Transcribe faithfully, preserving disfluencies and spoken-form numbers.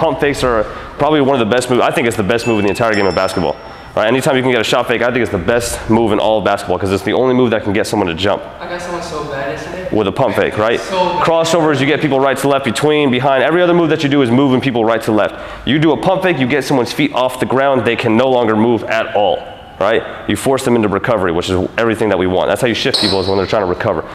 pump fakes are probably one of the best moves. I think it's the best move in the entire game of basketball. Right, anytime you can get a shot fake, I think it's the best move in all of basketball because it's the only move that can get someone to jump. I got someone so bad yesterday. With a pump fake, right? So crossovers, you get people right to left, between, behind. Every other move that you do is moving people right to left. You do a pump fake, you get someone's feet off the ground, they can no longer move at all, right? You force them into recovery, which is everything that we want. That's how you shift people, is when they're trying to recover.